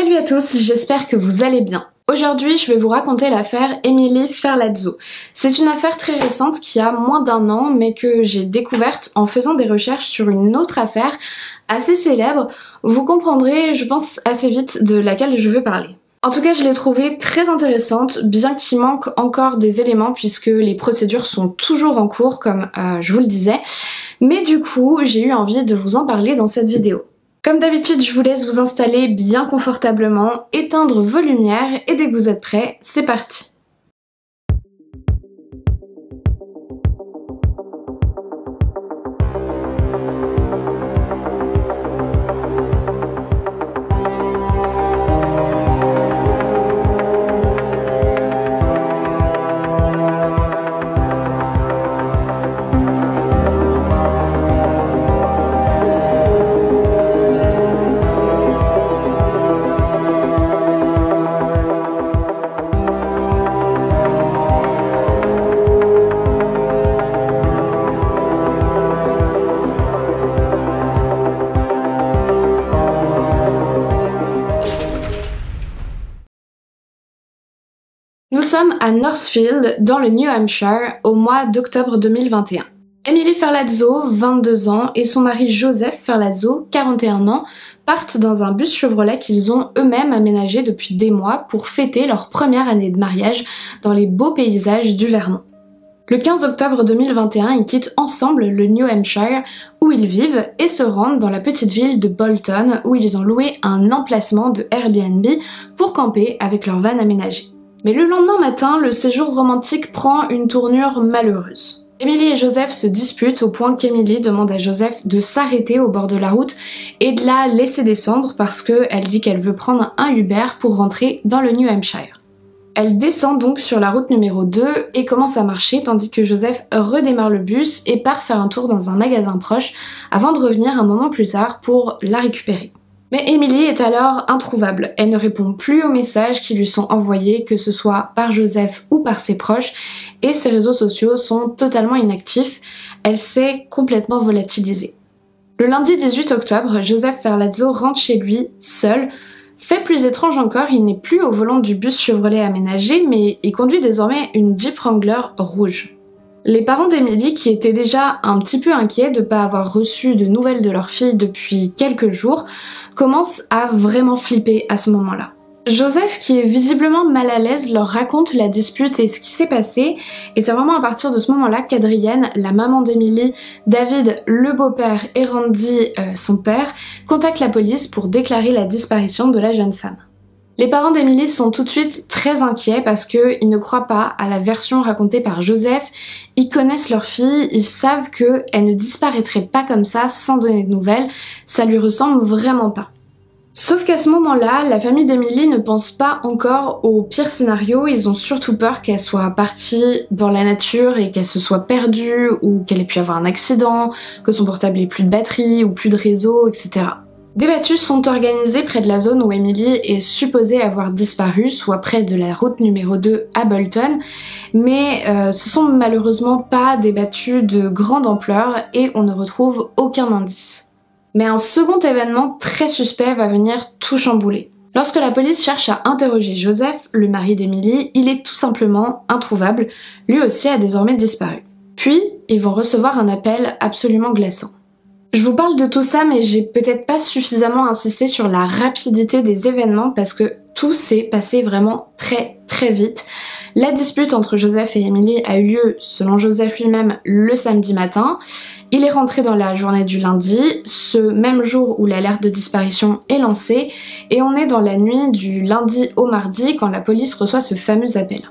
Salut à tous, j'espère que vous allez bien. Aujourd'hui, je vais vous raconter l'affaire Emily Ferlazzo. C'est une affaire très récente qui a moins d'un an, mais que j'ai découverte en faisant des recherches sur une autre affaire assez célèbre. Vous comprendrez, je pense, assez vite de laquelle je veux parler. En tout cas, je l'ai trouvée très intéressante, bien qu'il manque encore des éléments puisque les procédures sont toujours en cours, comme je vous le disais. Mais du coup, j'ai eu envie de vous en parler dans cette vidéo. Comme d'habitude, je vous laisse vous installer bien confortablement, éteindre vos lumières et dès que vous êtes prêts, c'est parti! Nous sommes à Northfield, dans le New Hampshire, au mois d'octobre 2021. Emily Ferlazzo, 22 ans, et son mari Joseph Ferlazzo, 41 ans, partent dans un bus Chevrolet qu'ils ont eux-mêmes aménagé depuis des mois pour fêter leur première année de mariage dans les beaux paysages du Vermont. Le 15 octobre 2021, ils quittent ensemble le New Hampshire où ils vivent et se rendent dans la petite ville de Bolton où ils ont loué un emplacement de Airbnb pour camper avec leur van aménagée. Mais le lendemain matin, le séjour romantique prend une tournure malheureuse. Emily et Joseph se disputent au point qu'Emily demande à Joseph de s'arrêter au bord de la route et de la laisser descendre parce qu'elle dit qu'elle veut prendre un Uber pour rentrer dans le New Hampshire. Elle descend donc sur la route numéro 2 et commence à marcher tandis que Joseph redémarre le bus et part faire un tour dans un magasin proche avant de revenir un moment plus tard pour la récupérer. Mais Emily est alors introuvable, elle ne répond plus aux messages qui lui sont envoyés, que ce soit par Joseph ou par ses proches, et ses réseaux sociaux sont totalement inactifs, elle s'est complètement volatilisée. Le lundi 18 octobre, Joseph Ferlazzo rentre chez lui, seul. Fait plus étrange encore, il n'est plus au volant du bus Chevrolet aménagé, mais il conduit désormais une Jeep Wrangler rouge. Les parents d'Emily, qui étaient déjà un petit peu inquiets de ne pas avoir reçu de nouvelles de leur fille depuis quelques jours, commencent à vraiment flipper à ce moment-là. Joseph, qui est visiblement mal à l'aise, leur raconte la dispute et ce qui s'est passé, et c'est vraiment à partir de ce moment-là qu'Adrienne, la maman d'Emily, David, le beau-père, et Randy, son père, contactent la police pour déclarer la disparition de la jeune femme. Les parents d'Emily sont tout de suite très inquiets parce qu'ils ne croient pas à la version racontée par Joseph, ils connaissent leur fille, ils savent qu'elle ne disparaîtrait pas comme ça sans donner de nouvelles, ça lui ressemble vraiment pas. Sauf qu'à ce moment-là, la famille d'Emily ne pense pas encore au pire scénario, ils ont surtout peur qu'elle soit partie dans la nature et qu'elle se soit perdue ou qu'elle ait pu avoir un accident, que son portable ait plus de batterie ou plus de réseau, etc. Des battues sont organisées près de la zone où Emily est supposée avoir disparu, soit près de la route numéro 2 à Bolton, mais ce sont malheureusement pas des battues de grande ampleur et on ne retrouve aucun indice. Mais un second événement très suspect va venir tout chambouler. Lorsque la police cherche à interroger Joseph, le mari d'Emily, il est tout simplement introuvable, lui aussi a désormais disparu. Puis, ils vont recevoir un appel absolument glaçant. Je vous parle de tout ça, mais j'ai peut-être pas suffisamment insisté sur la rapidité des événements parce que tout s'est passé vraiment très vite. La dispute entre Joseph et Emily a eu lieu, selon Joseph lui-même, le samedi matin. Il est rentré dans la journée du lundi, ce même jour où l'alerte de disparition est lancée, et on est dans la nuit du lundi au mardi quand la police reçoit ce fameux appel.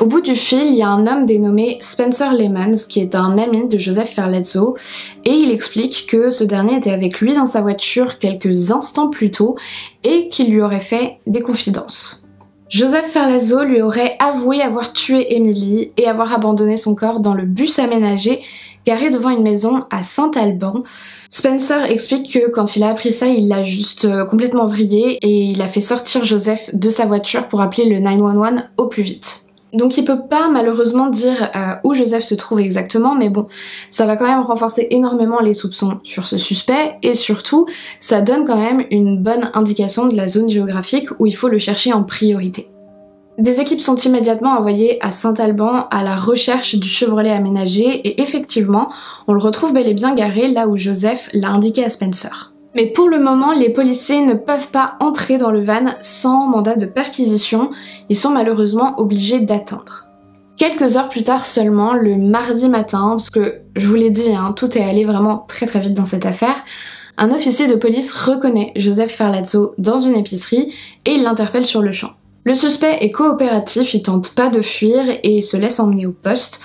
Au bout du fil, il y a un homme dénommé Spencer Lehman, qui est un ami de Joseph Ferlazzo, et il explique que ce dernier était avec lui dans sa voiture quelques instants plus tôt et qu'il lui aurait fait des confidences. Joseph Ferlazzo lui aurait avoué avoir tué Emily et avoir abandonné son corps dans le bus aménagé garé devant une maison à St. Albans. Spencer explique que quand il a appris ça, il l'a juste complètement vrillé et il a fait sortir Joseph de sa voiture pour appeler le 911 au plus vite. Donc il peut pas malheureusement dire où Joseph se trouve exactement, mais bon, ça va quand même renforcer énormément les soupçons sur ce suspect, et surtout, ça donne quand même une bonne indication de la zone géographique où il faut le chercher en priorité. Des équipes sont immédiatement envoyées à St. Albans à la recherche du Chevrolet aménagé, et effectivement, on le retrouve bel et bien garé là où Joseph l'a indiqué à Spencer. Mais pour le moment, les policiers ne peuvent pas entrer dans le van sans mandat de perquisition. Ils sont malheureusement obligés d'attendre. Quelques heures plus tard seulement, le mardi matin, parce que je vous l'ai dit, hein, tout est allé vraiment très très vite dans cette affaire, un officier de police reconnaît Joseph Ferlazzo dans une épicerie et il l'interpelle sur le champ. Le suspect est coopératif, il tente pas de fuir et se laisse emmener au poste.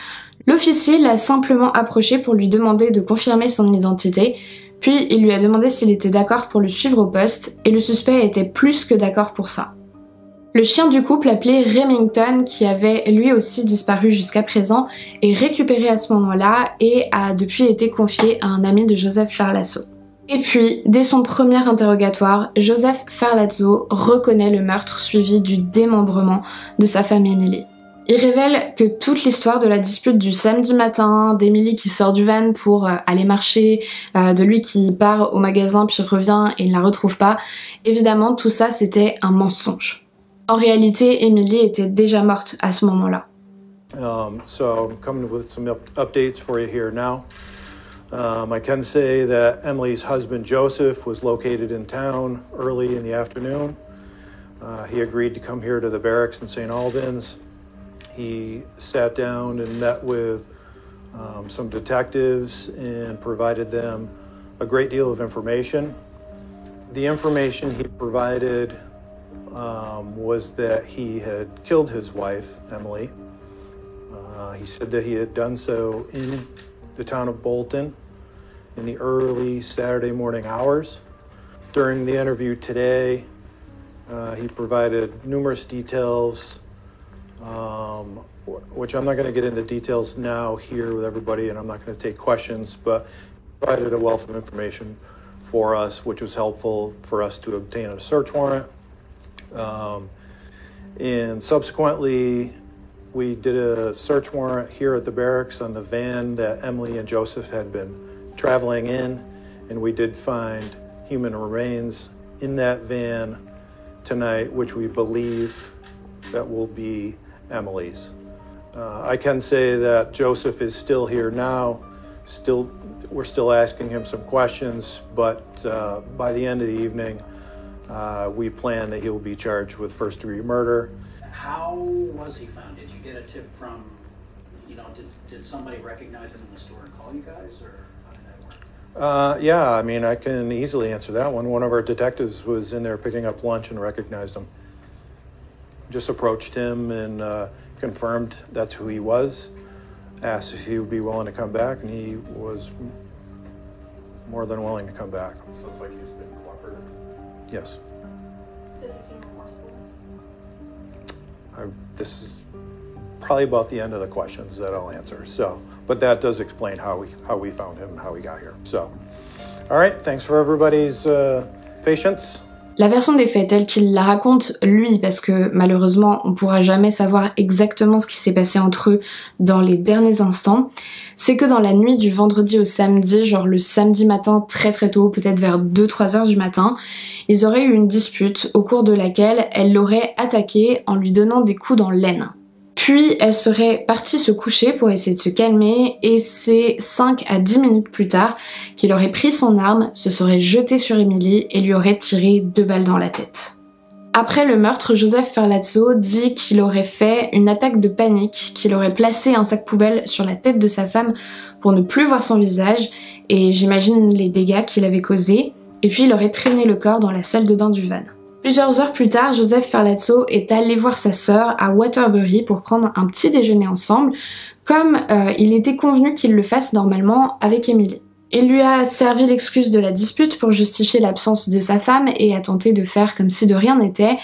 L'officier l'a simplement approché pour lui demander de confirmer son identité. Puis il lui a demandé s'il était d'accord pour le suivre au poste, et le suspect était plus que d'accord pour ça. Le chien du couple, appelé Remington, qui avait lui aussi disparu jusqu'à présent, est récupéré à ce moment-là et a depuis été confié à un ami de Joseph Ferlazzo. Et puis, dès son premier interrogatoire, Joseph Ferlazzo reconnaît le meurtre suivi du démembrement de sa femme Emily. Il révèle que toute l'histoire de la dispute du samedi matin, d'Emily qui sort du van pour aller marcher, de lui qui part au magasin puis revient et ne la retrouve pas, évidemment tout ça c'était un mensonge. En réalité, Emily était déjà morte à ce moment-là. So I'm coming with some updates for you here now. I can say that Emily's husband Joseph was located in town early in the afternoon. He agreed to come here to the barracks in St. Albans. He sat down and met with some detectives and provided them a great deal of information. The information he provided was that he had killed his wife, Emily. He said that he had done so in the town of Bolton in the early Saturday morning hours. During the interview today, he provided numerous details which I'm not going to get into details now here with everybody, and I'm not going to take questions, but provided a wealth of information for us, which was helpful for us to obtain a search warrant. And subsequently, we did a search warrant here at the barracks on the van that Emily and Joseph had been traveling in, and we did find human remains in that van tonight, which we believe that will be Emily's. I can say that Joseph is still here now. We're still asking him some questions, but by the end of the evening, we plan that he will be charged with first-degree murder. How was he found? Did you get a tip from, you know, did somebody recognize him in the store and call you guys, or how did that work? Yeah, I mean, I can easily answer that one. One of our detectives was in there picking up lunch and recognized him. Just approached him and confirmed that's who he was, asked if he would be willing to come back, and he was more than willing to come back. Sounds like he's been cooperative. Yes. Does he seem remorseful? This is probably about the end of the questions that I'll answer. So, but that does explain how we found him and how he got here. So, all right, thanks for everybody's patience. La version des faits telle qu'il la raconte, lui, parce que malheureusement on pourra jamais savoir exactement ce qui s'est passé entre eux dans les derniers instants, c'est que dans la nuit du vendredi au samedi, genre le samedi matin très très tôt, peut-être vers 2-3 heures du matin, ils auraient eu une dispute au cours de laquelle elle l'aurait attaqué en lui donnant des coups dans l'aine. Puis elle serait partie se coucher pour essayer de se calmer, et c'est 5 à 10 minutes plus tard qu'il aurait pris son arme, se serait jeté sur Emily et lui aurait tiré 2 balles dans la tête. Après le meurtre, Joseph Ferlazzo dit qu'il aurait fait une attaque de panique, qu'il aurait placé un sac poubelle sur la tête de sa femme pour ne plus voir son visage, et j'imagine les dégâts qu'il avait causés, et puis il aurait traîné le corps dans la salle de bain du van. Plusieurs heures plus tard, Joseph Ferlazzo est allé voir sa sœur à Waterbury pour prendre un petit déjeuner ensemble, comme il était convenu qu'il le fasse normalement avec Emily. Il lui a servi l'excuse de la dispute pour justifier l'absence de sa femme et a tenté de faire comme si de rien n'était,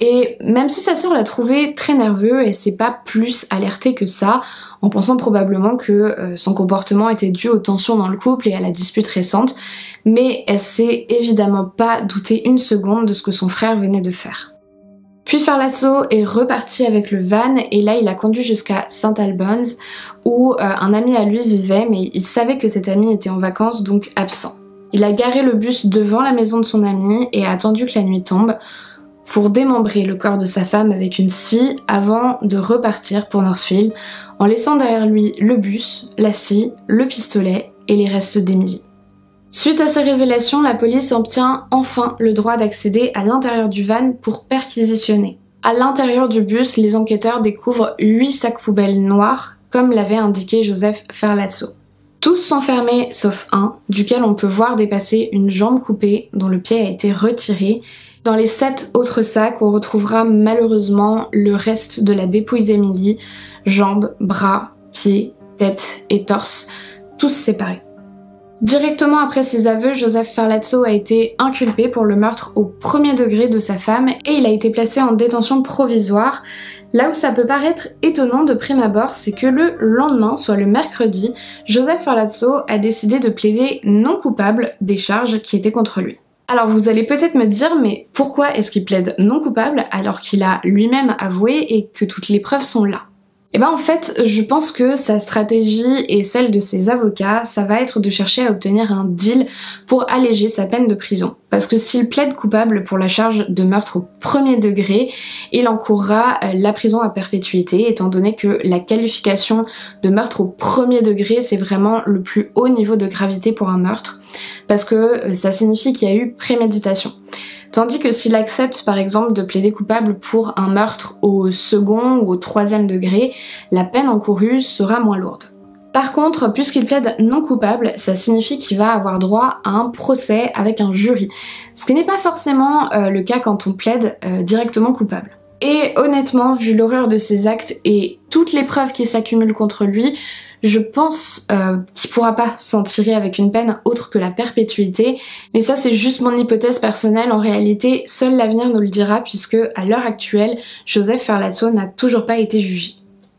et même si sa sœur l'a trouvé très nerveux, elle s'est pas plus alertée que ça, en pensant probablement que son comportement était dû aux tensions dans le couple et à la dispute récente, mais elle s'est évidemment pas doutée une seconde de ce que son frère venait de faire. Puis Ferlazzo est reparti avec le van et là il a conduit jusqu'à St. Albans où un ami à lui vivait, mais il savait que cet ami était en vacances donc absent. Il a garé le bus devant la maison de son ami et a attendu que la nuit tombe pour démembrer le corps de sa femme avec une scie avant de repartir pour Northfield en laissant derrière lui le bus, la scie, le pistolet et les restes d'Emily. Suite à ces révélations, la police obtient enfin le droit d'accéder à l'intérieur du van pour perquisitionner. À l'intérieur du bus, les enquêteurs découvrent 8 sacs poubelles noirs, comme l'avait indiqué Joseph Ferlazzo. Tous sont fermés sauf un, duquel on peut voir dépasser une jambe coupée dont le pied a été retiré. Dans les 7 autres sacs, on retrouvera malheureusement le reste de la dépouille d'Emily, jambes, bras, pieds, tête et torse, tous séparés. Directement après ses aveux, Joseph Ferlazzo a été inculpé pour le meurtre au premier degré de sa femme et il a été placé en détention provisoire. Là où ça peut paraître étonnant de prime abord, c'est que le lendemain, soit le mercredi, Joseph Ferlazzo a décidé de plaider non coupable des charges qui étaient contre lui. Alors vous allez peut-être me dire, mais pourquoi est-ce qu'il plaide non coupable alors qu'il a lui-même avoué et que toutes les preuves sont là ? Eh ben en fait, je pense que sa stratégie et celle de ses avocats, ça va être de chercher à obtenir un deal pour alléger sa peine de prison. Parce que s'il plaide coupable pour la charge de meurtre au premier degré, il encourra la prison à perpétuité, étant donné que la qualification de meurtre au premier degré, c'est vraiment le plus haut niveau de gravité pour un meurtre, parce que ça signifie qu'il y a eu préméditation. Tandis que s'il accepte par exemple de plaider coupable pour un meurtre au second ou au troisième degré, la peine encourue sera moins lourde. Par contre, puisqu'il plaide non coupable, ça signifie qu'il va avoir droit à un procès avec un jury, ce qui n'est pas forcément le cas quand on plaide directement coupable. Et honnêtement, vu l'horreur de ses actes et toutes les preuves qui s'accumulent contre lui, je pense qu'il pourra pas s'en tirer avec une peine autre que la perpétuité, mais ça c'est juste mon hypothèse personnelle, en réalité seul l'avenir nous le dira puisque à l'heure actuelle, Joseph Ferlazzo n'a toujours pas été jugé.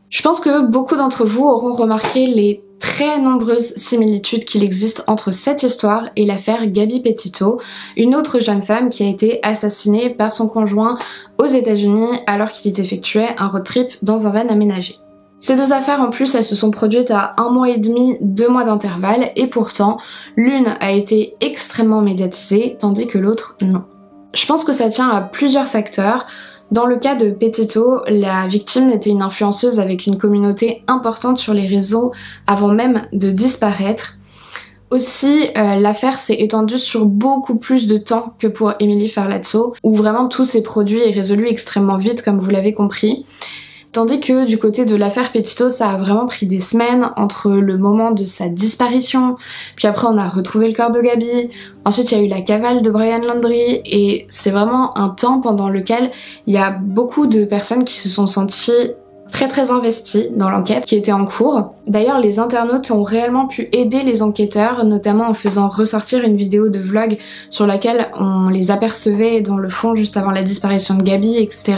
Je pense que beaucoup d'entre vous auront remarqué les très nombreuses similitudes qu'il existe entre cette histoire et l'affaire Gabby Petito, une autre jeune femme qui a été assassinée par son conjoint aux États-Unis alors qu'il effectuait un road trip dans un van aménagé. Ces deux affaires en plus, elles se sont produites à 1 mois et demi, 2 mois d'intervalle, et pourtant, l'une a été extrêmement médiatisée, tandis que l'autre, non. Je pense que ça tient à plusieurs facteurs. Dans le cas de Petito, la victime était une influenceuse avec une communauté importante sur les réseaux avant même de disparaître. Aussi, l'affaire s'est étendue sur beaucoup plus de temps que pour Emily Ferlazzo, où vraiment tout s'est produit et résolu extrêmement vite, comme vous l'avez compris. Tandis que du côté de l'affaire Petito, ça a vraiment pris des semaines entre le moment de sa disparition, puis après on a retrouvé le corps de Gabby, ensuite il y a eu la cavale de Brian Landry, et c'est vraiment un temps pendant lequel il y a beaucoup de personnes qui se sont senties très investies dans l'enquête qui était en cours. D'ailleurs, les internautes ont réellement pu aider les enquêteurs, notamment en faisant ressortir une vidéo de vlog sur laquelle on les apercevait dans le fond juste avant la disparition de Gabby, etc.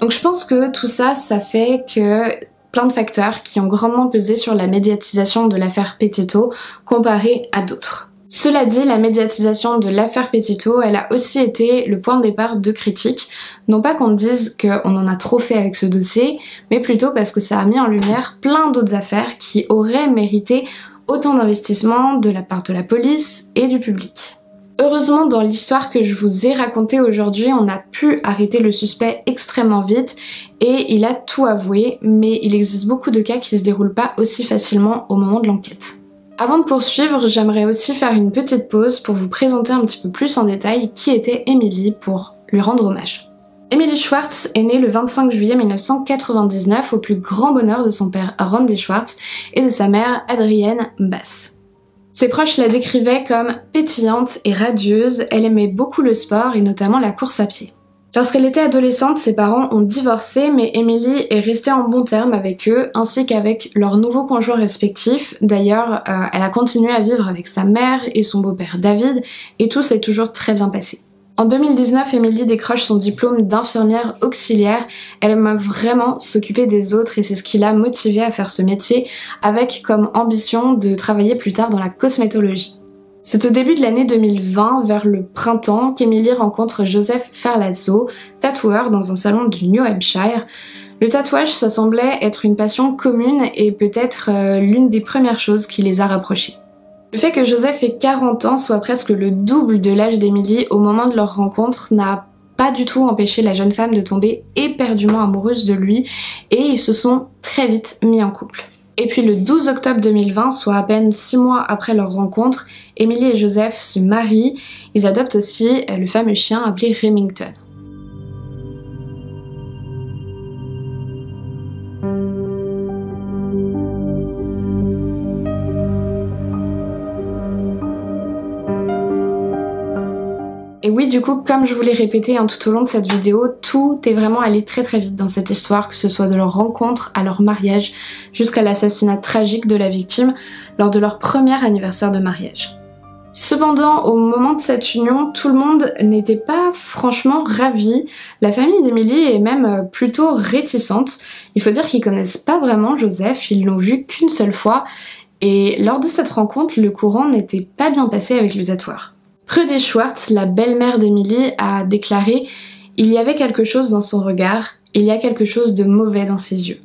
Donc je pense que tout ça, ça fait que plein de facteurs qui ont grandement pesé sur la médiatisation de l'affaire Petito comparée à d'autres. Cela dit, la médiatisation de l'affaire Petito, elle a aussi été le point de départ de critiques. Non pas qu'on dise qu'on en a trop fait avec ce dossier, mais plutôt parce que ça a mis en lumière plein d'autres affaires qui auraient mérité autant d'investissement de la part de la police et du public. Heureusement, dans l'histoire que je vous ai racontée aujourd'hui, on a pu arrêter le suspect extrêmement vite et il a tout avoué, mais il existe beaucoup de cas qui se déroulent pas aussi facilement au moment de l'enquête. Avant de poursuivre, j'aimerais aussi faire une petite pause pour vous présenter un petit peu plus en détail qui était Emily pour lui rendre hommage. Emily Schwartz est née le 25 juillet 1999 au plus grand bonheur de son père Randy Schwartz et de sa mère Adrienne Bass. Ses proches la décrivaient comme pétillante et radieuse, elle aimait beaucoup le sport et notamment la course à pied. Lorsqu'elle était adolescente, ses parents ont divorcé, mais Emily est restée en bons termes avec eux ainsi qu'avec leurs nouveaux conjoints respectifs. D'ailleurs, elle a continué à vivre avec sa mère et son beau-père David et tout s'est toujours très bien passé. En 2019, Emily décroche son diplôme d'infirmière auxiliaire. Elle aime vraiment s'occuper des autres et c'est ce qui l'a motivée à faire ce métier avec comme ambition de travailler plus tard dans la cosmétologie. C'est au début de l'année 2020, vers le printemps, qu'Emily rencontre Joseph Ferlazzo, tatoueur dans un salon du New Hampshire. Le tatouage, ça semblait être une passion commune et peut-être l'une des premières choses qui les a rapprochés. Le fait que Joseph ait 40 ans, soit presque le double de l'âge d'Emily au moment de leur rencontre, n'a pas du tout empêché la jeune femme de tomber éperdument amoureuse de lui et ils se sont très vite mis en couple. Et puis le 12 octobre 2020, soit à peine 6 mois après leur rencontre, Emily et Joseph se marient. Ils adoptent aussi le fameux chien appelé Remington. Et oui, du coup, comme je vous l'ai répété tout au long de cette vidéo, tout est vraiment allé très très vite dans cette histoire, que ce soit de leur rencontre à leur mariage, jusqu'à l'assassinat tragique de la victime lors de leur premier anniversaire de mariage. Cependant, au moment de cette union, tout le monde n'était pas franchement ravi. La famille d'Emily est même plutôt réticente. Il faut dire qu'ils connaissent pas vraiment Joseph, ils l'ont vu qu'une seule fois, et lors de cette rencontre, le courant n'était pas bien passé avec le tatoueur. Rudy Schwartz, la belle-mère d'Emily, a déclaré « Il y avait quelque chose dans son regard, il y a quelque chose de mauvais dans ses yeux. »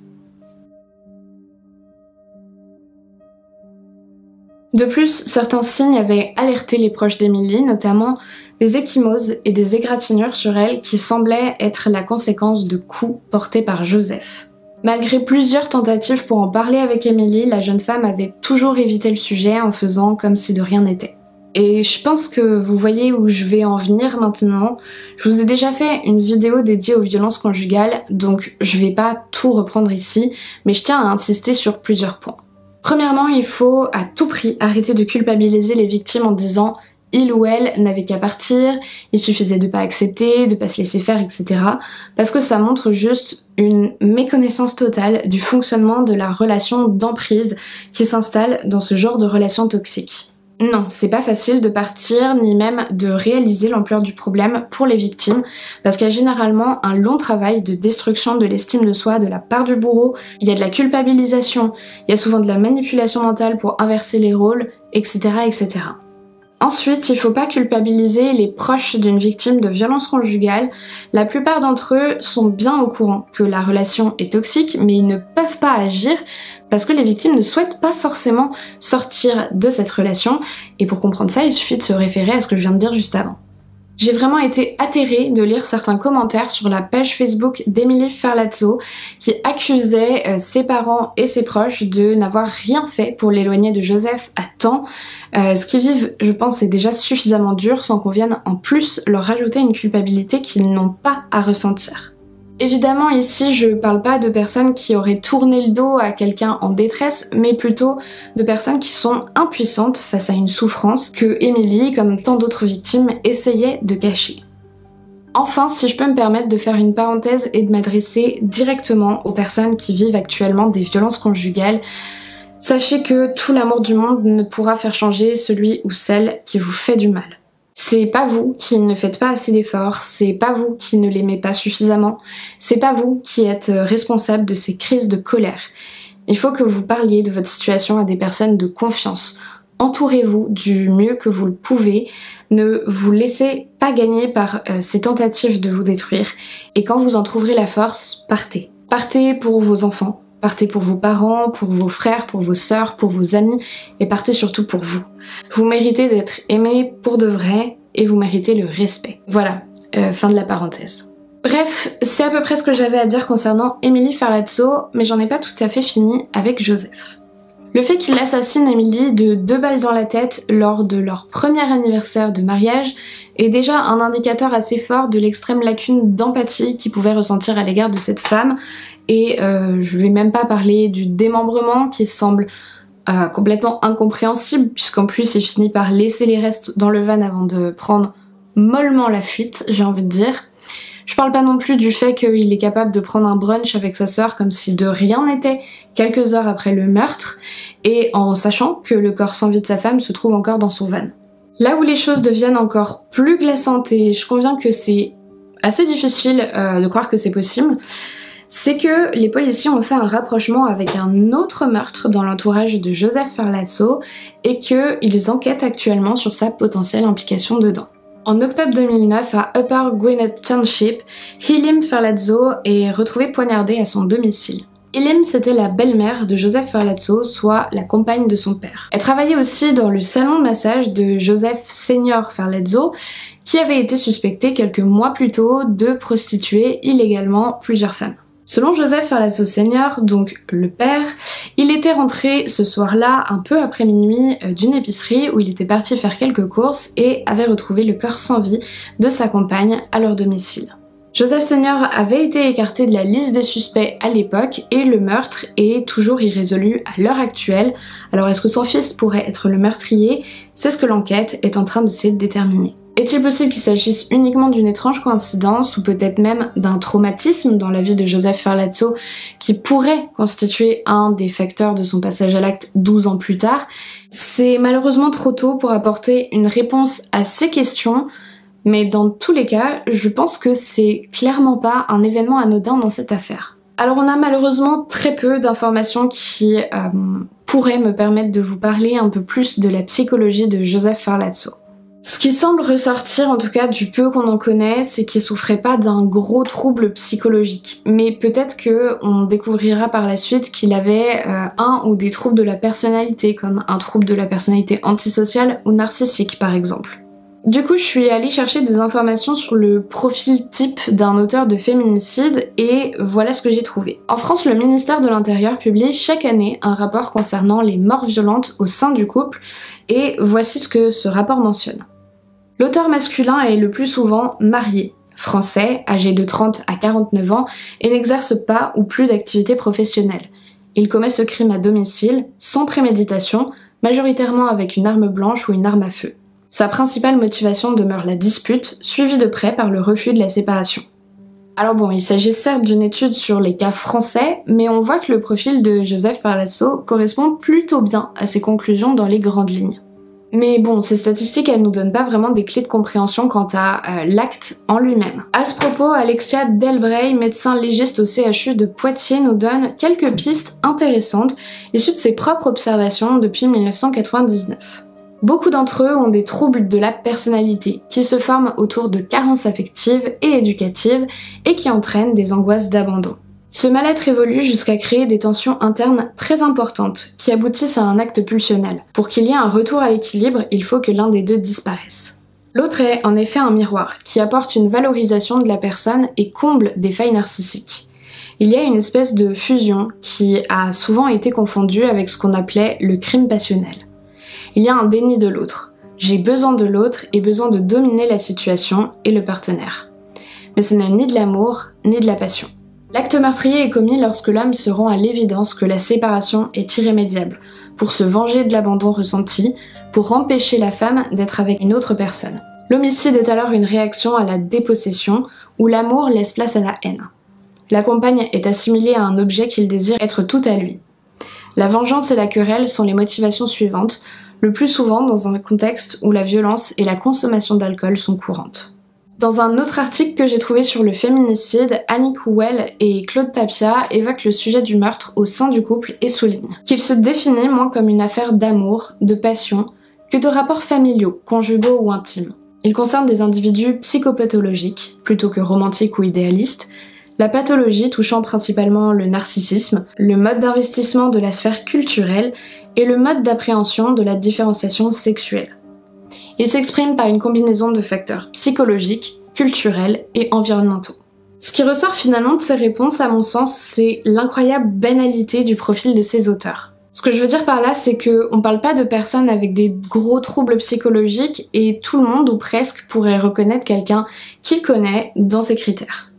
De plus, certains signes avaient alerté les proches d'Emily, notamment des ecchymoses et des égratignures sur elle qui semblaient être la conséquence de coups portés par Joseph. Malgré plusieurs tentatives pour en parler avec Emily, la jeune femme avait toujours évité le sujet en faisant comme si de rien n'était. Et je pense que vous voyez où je vais en venir maintenant. Je vous ai déjà fait une vidéo dédiée aux violences conjugales, donc je vais pas tout reprendre ici, mais je tiens à insister sur plusieurs points. Premièrement, il faut à tout prix arrêter de culpabiliser les victimes en disant « il ou elle n'avait qu'à partir »,« il suffisait de pas accepter », »,« de pas se laisser faire », etc. Parce que ça montre juste une méconnaissance totale du fonctionnement de la relation d'emprise qui s'installe dans ce genre de relation toxique. Non, c'est pas facile de partir ni même de réaliser l'ampleur du problème pour les victimes parce qu'il y a généralement un long travail de destruction de l'estime de soi de la part du bourreau, il y a de la culpabilisation, il y a souvent de la manipulation mentale pour inverser les rôles, etc. etc. Ensuite, il faut pas culpabiliser les proches d'une victime de violence conjugale. La plupart d'entre eux sont bien au courant que la relation est toxique, mais ils ne peuvent pas agir parce que les victimes ne souhaitent pas forcément sortir de cette relation. Et pour comprendre ça, il suffit de se référer à ce que je viens de dire juste avant. J'ai vraiment été atterrée de lire certains commentaires sur la page Facebook d'Emily Ferlazzo qui accusait ses parents et ses proches de n'avoir rien fait pour l'éloigner de Joseph à temps. Ce qu'ils vivent, je pense, est déjà suffisamment dur sans qu'on vienne en plus leur rajouter une culpabilité qu'ils n'ont pas à ressentir. Évidemment, ici, je parle pas de personnes qui auraient tourné le dos à quelqu'un en détresse, mais plutôt de personnes qui sont impuissantes face à une souffrance que Emily, comme tant d'autres victimes, essayait de cacher. Enfin, si je peux me permettre de faire une parenthèse et de m'adresser directement aux personnes qui vivent actuellement des violences conjugales, sachez que tout l'amour du monde ne pourra faire changer celui ou celle qui vous fait du mal. C'est pas vous qui ne faites pas assez d'efforts, c'est pas vous qui ne l'aimez pas suffisamment, c'est pas vous qui êtes responsable de ces crises de colère. Il faut que vous parliez de votre situation à des personnes de confiance. Entourez-vous du mieux que vous le pouvez, ne vous laissez pas gagner par ces tentatives de vous détruire, et quand vous en trouverez la force, partez. Partez pour vos enfants, partez pour vos parents, pour vos frères, pour vos sœurs, pour vos amis, et partez surtout pour vous. Vous méritez d'être aimé pour de vrai et vous méritez le respect. Voilà, fin de la parenthèse. Bref, c'est à peu près ce que j'avais à dire concernant Emily Ferlazzo, mais j'en ai pas tout à fait fini avec Joseph. Le fait qu'il assassine Emily de 2 balles dans la tête lors de leur premier anniversaire de mariage est déjà un indicateur assez fort de l'extrême lacune d'empathie qu'il pouvait ressentir à l'égard de cette femme, et je vais même pas parler du démembrement qui semble complètement incompréhensible puisqu'en plus il finit par laisser les restes dans le van avant de prendre mollement la fuite, j'ai envie de dire. Je parle pas non plus du fait qu'il est capable de prendre un brunch avec sa sœur comme si de rien n'était quelques heures après le meurtre et en sachant que le corps sans vie de sa femme se trouve encore dans son van. Là où les choses deviennent encore plus glaçantes, et je conviens que c'est assez difficile de croire que c'est possible, c'est que les policiers ont fait un rapprochement avec un autre meurtre dans l'entourage de Joseph Ferlazzo et qu'ils enquêtent actuellement sur sa potentielle implication dedans. En octobre 2009, à Upper Gwynedd Township, Hilim Ferlazzo est retrouvé poignardé à son domicile. Hilim, c'était la belle-mère de Joseph Ferlazzo, soit la compagne de son père. Elle travaillait aussi dans le salon de massage de Joseph Seigneur Ferlazzo, qui avait été suspecté quelques mois plus tôt de prostituer illégalement plusieurs femmes. Selon Joseph Ferlazzo Seigneur, donc le père, il était rentré ce soir-là, un peu après minuit, d'une épicerie où il était parti faire quelques courses et avait retrouvé le corps sans vie de sa compagne à leur domicile. Joseph Seigneur avait été écarté de la liste des suspects à l'époque et le meurtre est toujours irrésolu à l'heure actuelle. Alors est-ce que son fils pourrait être le meurtrier? C'est ce que l'enquête est en train d'essayer de déterminer. Est-il possible qu'il s'agisse uniquement d'une étrange coïncidence ou peut-être même d'un traumatisme dans la vie de Joseph Ferlazzo qui pourrait constituer un des facteurs de son passage à l'acte 12 ans plus tard? C'est malheureusement trop tôt pour apporter une réponse à ces questions, mais dans tous les cas, je pense que c'est clairement pas un événement anodin dans cette affaire. Alors on a malheureusement très peu d'informations qui pourraient me permettre de vous parler un peu plus de la psychologie de Joseph Ferlazzo. Ce qui semble ressortir, en tout cas du peu qu'on en connaît, c'est qu'il souffrait pas d'un gros trouble psychologique. Mais peut-être qu'on découvrira par la suite qu'il avait un ou des troubles de la personnalité, comme un trouble de la personnalité antisociale ou narcissique par exemple. Du coup, je suis allée chercher des informations sur le profil type d'un auteur de féminicide et voilà ce que j'ai trouvé. En France, le ministère de l'Intérieur publie chaque année un rapport concernant les morts violentes au sein du couple et voici ce que ce rapport mentionne. L'auteur masculin est le plus souvent marié, français, âgé de 30 à 49 ans et n'exerce pas ou plus d'activité professionnelle. Il commet ce crime à domicile, sans préméditation, majoritairement avec une arme blanche ou une arme à feu. Sa principale motivation demeure la dispute, suivie de près par le refus de la séparation. Alors bon, il s'agit certes d'une étude sur les cas français, mais on voit que le profil de Joseph Ferlazzo correspond plutôt bien à ses conclusions dans les grandes lignes. Mais bon, ces statistiques, elles nous donnent pas vraiment des clés de compréhension quant à l'acte en lui-même. À ce propos, Alexia Delbrey, médecin légiste au CHU de Poitiers, nous donne quelques pistes intéressantes issues de ses propres observations depuis 1999. Beaucoup d'entre eux ont des troubles de la personnalité qui se forment autour de carences affectives et éducatives et qui entraînent des angoisses d'abandon. Ce mal-être évolue jusqu'à créer des tensions internes très importantes qui aboutissent à un acte pulsionnel. Pour qu'il y ait un retour à l'équilibre, il faut que l'un des deux disparaisse. L'autre est en effet un miroir qui apporte une valorisation de la personne et comble des failles narcissiques. Il y a une espèce de fusion qui a souvent été confondue avec ce qu'on appelait le crime passionnel. Il y a un déni de l'autre. J'ai besoin de l'autre et besoin de dominer la situation et le partenaire. Mais ce n'est ni de l'amour, ni de la passion. L'acte meurtrier est commis lorsque l'homme se rend à l'évidence que la séparation est irrémédiable, pour se venger de l'abandon ressenti, pour empêcher la femme d'être avec une autre personne. L'homicide est alors une réaction à la dépossession, où l'amour laisse place à la haine. La compagne est assimilée à un objet qu'il désire être tout à lui. La vengeance et la querelle sont les motivations suivantes, le plus souvent dans un contexte où la violence et la consommation d'alcool sont courantes. Dans un autre article que j'ai trouvé sur le féminicide, Annie Cowell et Claude Tapia évoquent le sujet du meurtre au sein du couple et soulignent qu'il se définit moins comme une affaire d'amour, de passion, que de rapports familiaux, conjugaux ou intimes. Il concerne des individus psychopathologiques, plutôt que romantiques ou idéalistes, la pathologie touchant principalement le narcissisme, le mode d'investissement de la sphère culturelle et le mode d'appréhension de la différenciation sexuelle. Il s'exprime par une combinaison de facteurs psychologiques, culturels et environnementaux. Ce qui ressort finalement de ces réponses, à mon sens, c'est l'incroyable banalité du profil de ces auteurs. Ce que je veux dire par là, c'est qu'on parle pas de personnes avec des gros troubles psychologiques et tout le monde, ou presque, pourrait reconnaître quelqu'un qu'il connaît dans ces critères.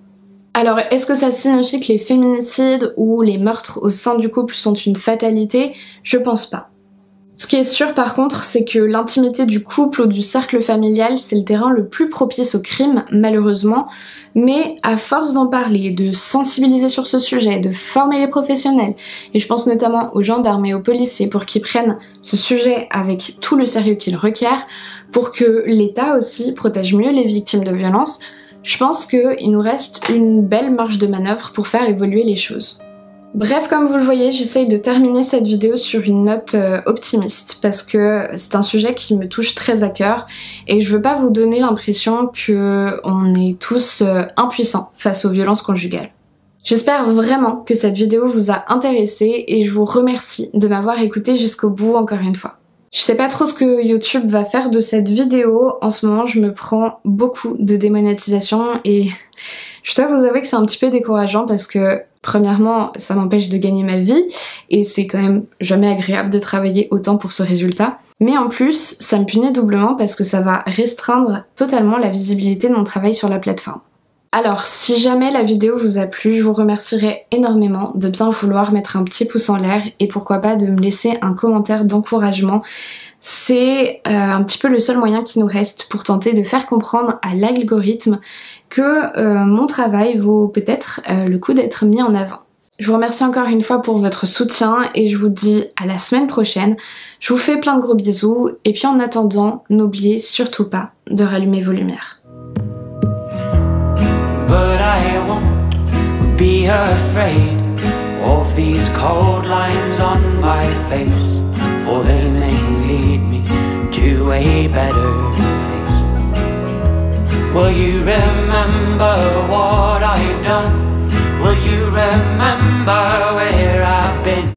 Alors, est-ce que ça signifie que les féminicides ou les meurtres au sein du couple sont une fatalité? Je pense pas. Ce qui est sûr par contre, c'est que l'intimité du couple ou du cercle familial, c'est le terrain le plus propice au crime, malheureusement, mais à force d'en parler, de sensibiliser sur ce sujet, de former les professionnels, et je pense notamment aux gendarmes et aux policiers pour qu'ils prennent ce sujet avec tout le sérieux qu'il requiert, pour que l'État aussi protège mieux les victimes de violences, je pense qu'il nous reste une belle marge de manœuvre pour faire évoluer les choses. Bref, comme vous le voyez, j'essaye de terminer cette vidéo sur une note optimiste parce que c'est un sujet qui me touche très à cœur et je veux pas vous donner l'impression qu'on est tous impuissants face aux violences conjugales. J'espère vraiment que cette vidéo vous a intéressé et je vous remercie de m'avoir écouté jusqu'au bout encore une fois. Je sais pas trop ce que YouTube va faire de cette vidéo, en ce moment je me prends beaucoup de démonétisation et je dois vous avouer que c'est un petit peu décourageant parce que premièrement ça m'empêche de gagner ma vie et c'est quand même jamais agréable de travailler autant pour ce résultat. Mais en plus ça me punit doublement parce que ça va restreindre totalement la visibilité de mon travail sur la plateforme. Alors si jamais la vidéo vous a plu, je vous remercierai énormément de bien vouloir mettre un petit pouce en l'air et pourquoi pas de me laisser un commentaire d'encouragement. C'est un petit peu le seul moyen qui nous reste pour tenter de faire comprendre à l'algorithme que mon travail vaut peut-être le coup d'être mis en avant. Je vous remercie encore une fois pour votre soutien et je vous dis à la semaine prochaine. Je vous fais plein de gros bisous et puis en attendant, n'oubliez surtout pas de rallumer vos lumières. But I won't be afraid of these cold lines on my face, for they may lead me to a better place. Will you remember what I've done? Will you remember